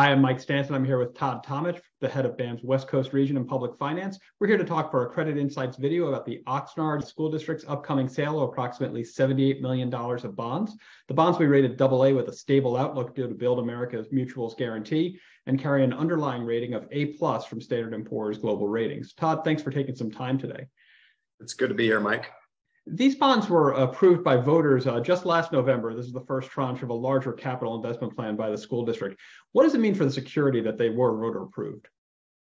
I am Mike Stanton. I'm here with Todd Tomich, the head of BAM's West Coast Region in Public Finance. We're here to talk for our Credit Insights video about the Oxnard School District's upcoming sale of approximately $78 million of bonds. The bonds we rated AA with a stable outlook due to Build America's Mutuals guarantee and carry an underlying rating of A+ from Standard & Poor's Global Ratings. Todd, thanks for taking some time today. It's good to be here, Mike. These bonds were approved by voters just last November. This is the first tranche of a larger capital investment plan by the school district. What does it mean for the security that they were voter approved?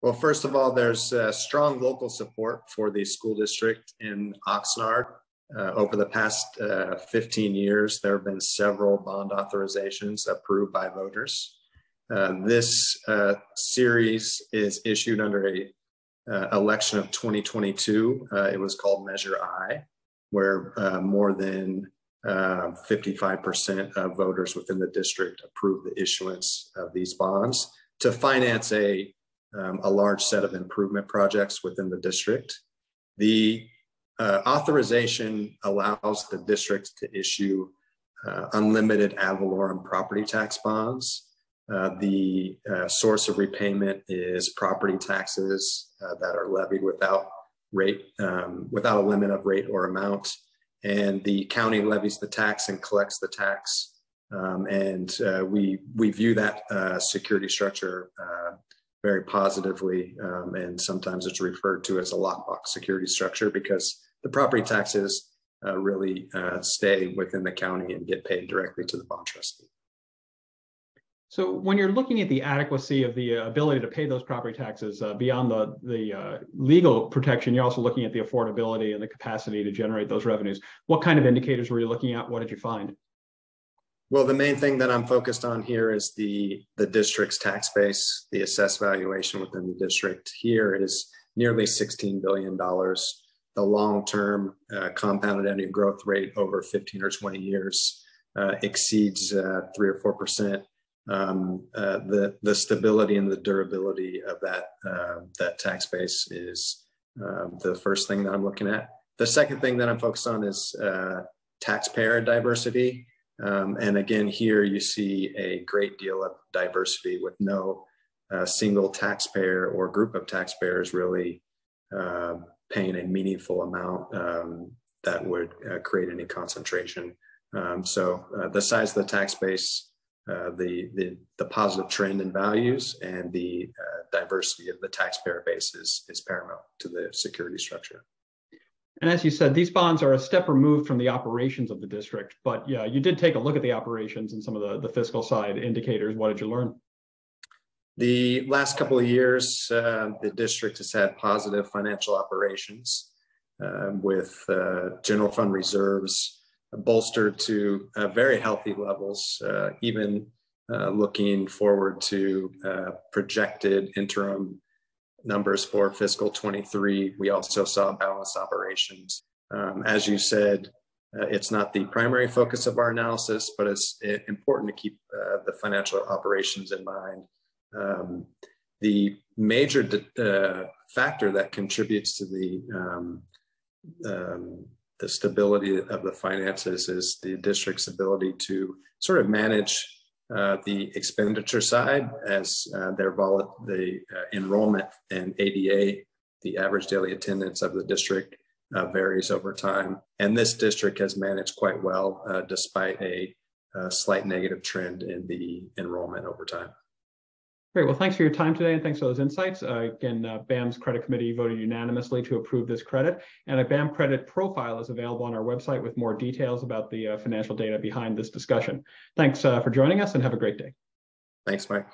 Well, first of all, there's strong local support for the school district in Oxnard. Over the past 15 years, there have been several bond authorizations approved by voters. This series is issued under an election of 2022. It was called Measure I, where more than 55% of voters within the district approved the issuance of these bonds to finance a large set of improvement projects within the district. The authorization allows the district to issue unlimited ad valorem property tax bonds. The source of repayment is property taxes that are levied without rate, without a limit of rate or amount, and the county levies the tax and collects the tax, and we view that security structure very positively, and sometimes it's referred to as a lockbox security structure because the property taxes really stay within the county and get paid directly to the bond trustee. So when you're looking at the adequacy of the ability to pay those property taxes beyond the legal protection, you're also looking at the affordability and the capacity to generate those revenues. What kind of indicators were you looking at? What did you find? Well, the main thing that I'm focused on here is the district's tax base. The assessed valuation within the district here is nearly $16 billion. The long-term compounded annual growth rate over 15 or 20 years exceeds 3 or 4%. The stability and the durability of that tax base is the first thing that I'm looking at. The second thing that I'm focused on is taxpayer diversity. And again, here you see a great deal of diversity with no single taxpayer or group of taxpayers really paying a meaningful amount that would create any concentration. So the size of the tax base, the positive trend in values, and the diversity of the taxpayer base is paramount to the security structure. And as you said, these bonds are a step removed from the operations of the district, but yeah, you did take a look at the operations and some of the fiscal side indicators. What did you learn? The last couple of years, the district has had positive financial operations with general fund reserves bolstered to very healthy levels, even looking forward to projected interim numbers for fiscal 23. We also saw balanced operations. As you said, it's not the primary focus of our analysis, but it's important to keep the financial operations in mind. The major factor that contributes to the stability of the finances is the district's ability to sort of manage the expenditure side as the enrollment and ADA, the average daily attendance of the district, varies over time. And this district has managed quite well despite a slight negative trend in the enrollment over time. Great. Well, thanks for your time today, and thanks for those insights. Again, BAM's Credit Committee voted unanimously to approve this credit, and a BAM credit profile is available on our website with more details about the financial data behind this discussion. Thanks for joining us, and have a great day. Thanks, Mike.